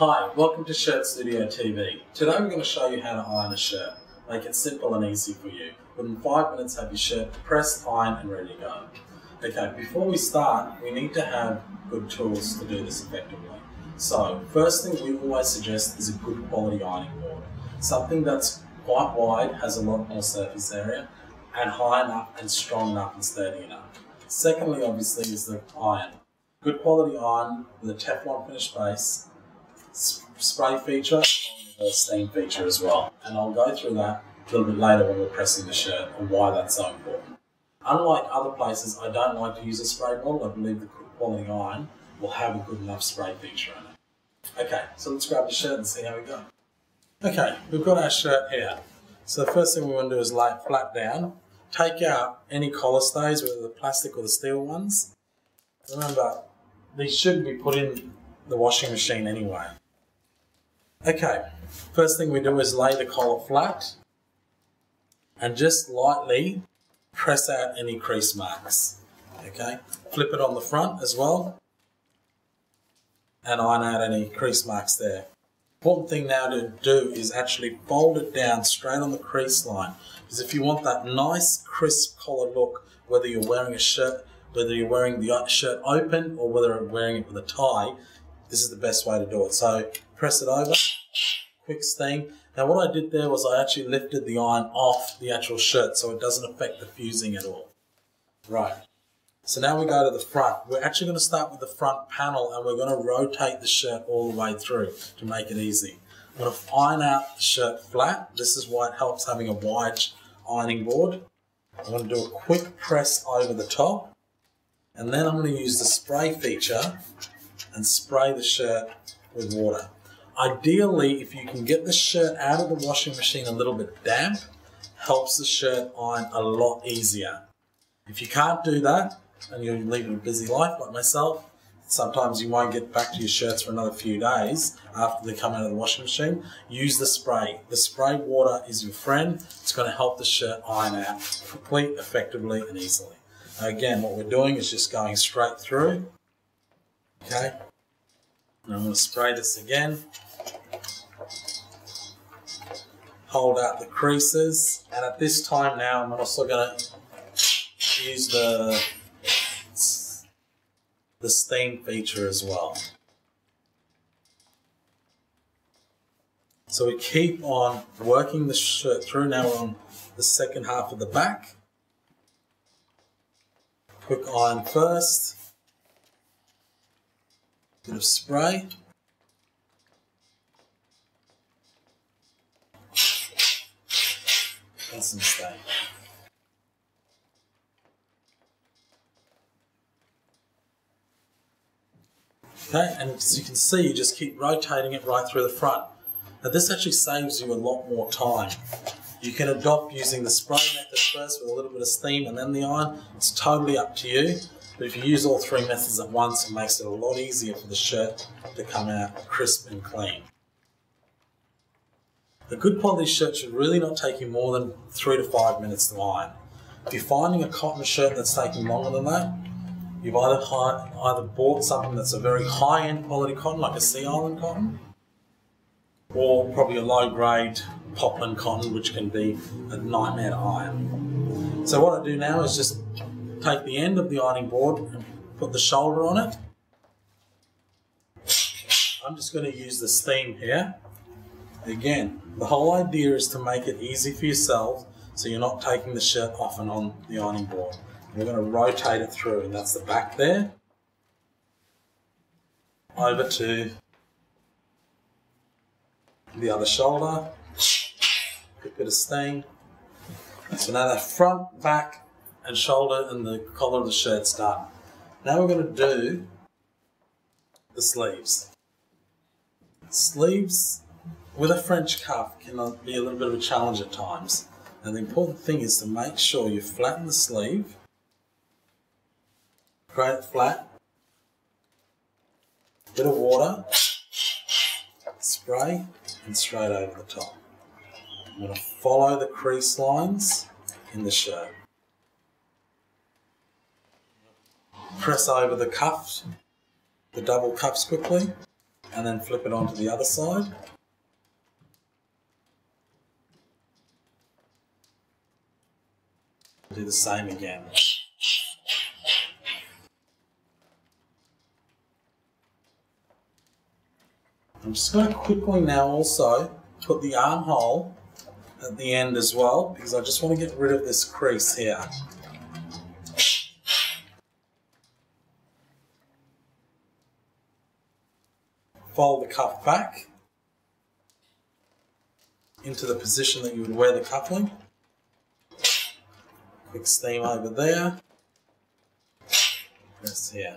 Hi, welcome to Shirt Studio TV. Today we're going to show you how to iron a shirt. Make it simple and easy for you. Within 5 minutes have your shirt pressed, ironed and ready to go. Okay, before we start, we need to have good tools to do this effectively. So, first thing we always suggest is a good quality ironing board. Something that's quite wide, has a lot more surface area, and high enough and strong enough and sturdy enough. Secondly, obviously, is the iron. Good quality iron with a Teflon finished base, spray feature and the steam feature as well, and I'll go through that a little bit later when we're pressing the shirt and why that's so important. Unlike other places, I don't like to use a spray bottle. I believe the quality iron will have a good enough spray feature in it. Okay, so let's grab the shirt and see how we go. Okay, we've got our shirt here. So the first thing we want to do is lay it flat down, take out any collar stays, whether the plastic or the steel ones. Remember, these should be put in the washing machine anyway. Okay, first thing we do is lay the collar flat and just lightly press out any crease marks. Okay, flip it on the front as well and iron out any crease marks there. Important thing now to do is actually fold it down straight on the crease line, because if you want that nice crisp collar look, whether you're wearing a shirt, whether you're wearing the shirt open or whether you're wearing it with a tie, this is the best way to do it. So press it over, quick steam. Now what I did there was I actually lifted the iron off the actual shirt so it doesn't affect the fusing at all. Right, so now we go to the front. We're actually going to start with the front panel and we're going to rotate the shirt all the way through to make it easy. I'm going to iron out the shirt flat. This is why it helps having a wide ironing board. I'm going to do a quick press over the top and then I'm going to use the spray feature and spray the shirt with water. Ideally, if you can get the shirt out of the washing machine a little bit damp, helps the shirt iron a lot easier. If you can't do that, and you're leading a busy life like myself, sometimes you won't get back to your shirts for another few days after they come out of the washing machine, use the spray. The spray water is your friend. It's going to help the shirt iron out quickly, effectively, and easily. Again, what we're doing is just going straight through. Okay. And I'm going to spray this again, hold out the creases, and at this time now I'm also going to use the steam feature as well. So we keep on working the shirt through. Now we're on the second half of the back. Quick iron first. Bit of spray, and some stain. Okay, and as you can see, you just keep rotating it right through the front. Now this actually saves you a lot more time. You can adopt using the spray method first with a little bit of steam and then the iron. It's totally up to you. But if you use all three methods at once, it makes it a lot easier for the shirt to come out crisp and clean. A good quality shirt should really not take you more than 3 to 5 minutes to iron. If you're finding a cotton shirt that's taking longer than that, you've either bought something that's a very high-end quality cotton, like a Sea Island cotton, or probably a low-grade poplin cotton, which can be a nightmare to iron. So what I do now is just take the end of the ironing board and put the shoulder on it. I'm just going to use the steam here. Again, the whole idea is to make it easy for yourself so you're not taking the shirt off and on the ironing board. We're going to rotate it through, and that's the back there. Over to the other shoulder. A bit of steam. So now that front, back, and shoulder and the collar of the shirt's done. Now we're going to do the sleeves. Sleeves with a French cuff can be a little bit of a challenge at times. And the important thing is to make sure you flatten the sleeve, create it flat, bit of water, spray, and straight over the top. I'm going to follow the crease lines in the shirt. Press over the cuff, the double cuffs quickly, and then flip it onto the other side. Do the same again. I'm just going to quickly now also put the armhole at the end as well, because I just want to get rid of this crease here. Fold the cuff back into the position that you would wear the coupling. Quick steam over there. Press here.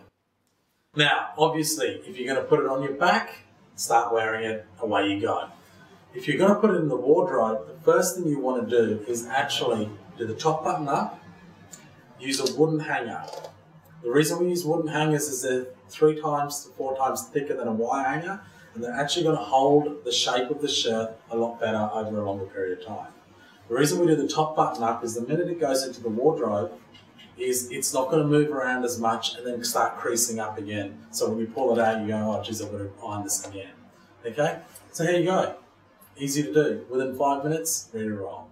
Now, obviously, if you're going to put it on your back, start wearing it, away you go. If you're going to put it in the wardrobe, the first thing you want to do is actually do the top button up, use a wooden hanger. The reason we use wooden hangers is they're 3 to 4 times thicker than a wire hanger, and they're actually going to hold the shape of the shirt a lot better over a longer period of time. The reason we do the top button up is the minute it goes into the wardrobe, it's not going to move around as much and then start creasing up again. So when you pull it out, you go, oh geez, I've got to iron this again. Okay, so here you go. Easy to do. Within 5 minutes, ready to roll.